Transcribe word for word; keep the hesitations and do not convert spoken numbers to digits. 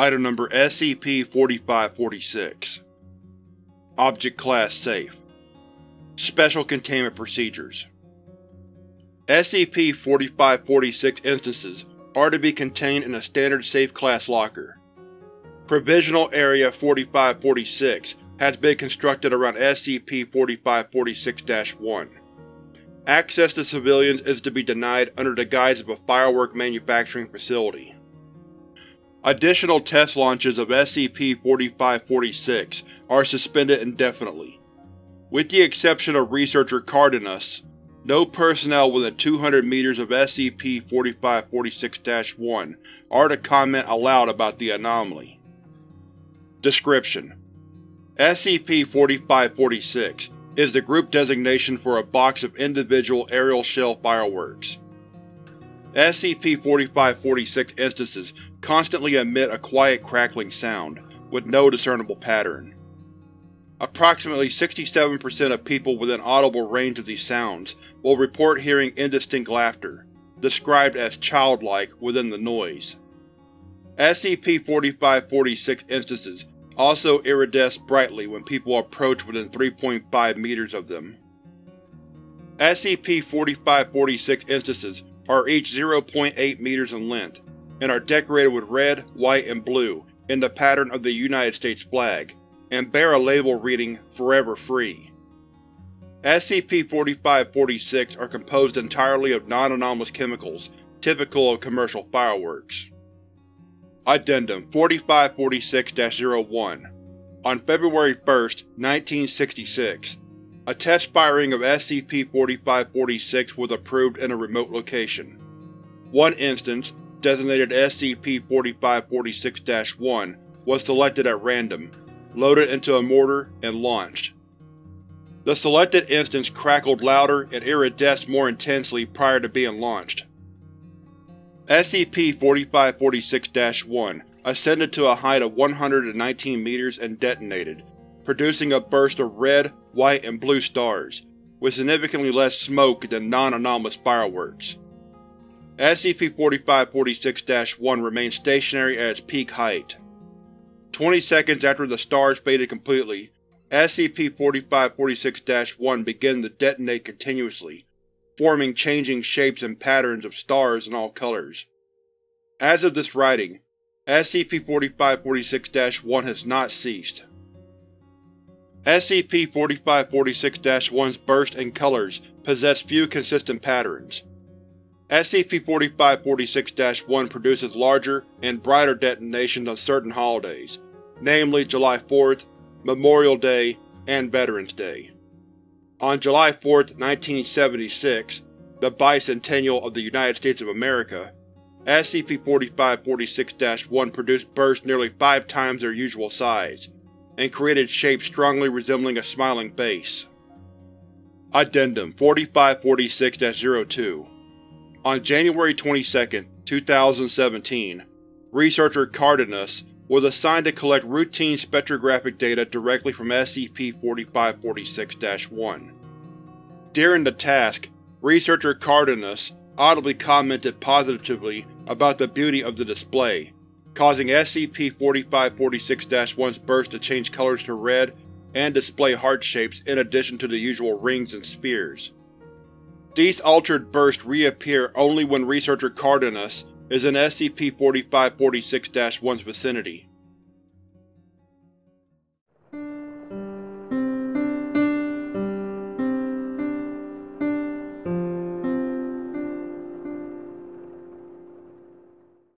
Item number S C P forty-five forty-six. Object Class Safe. Special Containment Procedures. S C P forty-five forty-six instances are to be contained in a standard safe class locker. Provisional Area forty-five forty-six has been constructed around S C P forty-five forty-six dash one. Access to civilians is to be denied under the guise of a firework manufacturing facility. Additional test launches of S C P forty-five forty-six are suspended indefinitely. With the exception of researcher Cardenas, no personnel within two hundred meters of S C P forty-five forty-six dash one are to comment aloud about the anomaly. Description: S C P forty-five forty-six is the group designation for a box of individual aerial shell fireworks. S C P forty-five forty-six instances constantly emit a quiet crackling sound, with no discernible pattern. Approximately sixty-seven percent of people within audible range of these sounds will report hearing indistinct laughter, described as childlike, within the noise. S C P forty-five forty-six instances also iridesce brightly when people approach within three point five meters of them. S C P forty-five forty-six instances are each zero point eight meters in length, and are decorated with red, white, and blue in the pattern of the United States flag, and bear a label reading "Forever Free." S C P forty-five forty-six are composed entirely of non-anomalous chemicals typical of commercial fireworks. Addendum forty-five forty-six dash zero one. On February first, nineteen sixty-six, a test firing of S C P forty-five forty-six was approved in a remote location. One instance, designated S C P forty-five forty-six dash one, was selected at random, loaded into a mortar, and launched. The selected instance crackled louder and iridesced more intensely prior to being launched. S C P forty-five forty-six dash one ascended to a height of one hundred nineteen meters and detonated, producing a burst of red, white, and blue stars, with significantly less smoke than non-anomalous fireworks. S C P forty-five forty-six dash one remained stationary at its peak height. twenty seconds after the stars faded completely, S C P forty-five forty-six dash one began to detonate continuously, forming changing shapes and patterns of stars in all colors. As of this writing, S C P forty-five forty-six dash one has not ceased. S C P forty-five forty-six dash one's bursts and colors possess few consistent patterns. S C P forty-five forty-six dash one produces larger and brighter detonations on certain holidays, namely July fourth, Memorial Day, and Veterans Day. On July fourth, nineteen seventy-six, the bicentennial of the United States of America, S C P forty-five forty-six dash one produced bursts nearly five times their usual size, and created shapes strongly resembling a smiling face. Addendum forty-five forty-six dash zero two. On January twenty-second, two thousand seventeen, researcher Cardenas was assigned to collect routine spectrographic data directly from S C P forty-five forty-six dash one. During the task, researcher Cardenas audibly commented positively about the beauty of the display, causing S C P forty-five forty-six dash one's burst to change colors to red and display heart shapes in addition to the usual rings and spheres. These altered bursts reappear only when researcher Cardenas is in S C P forty-five forty-six dash one's vicinity,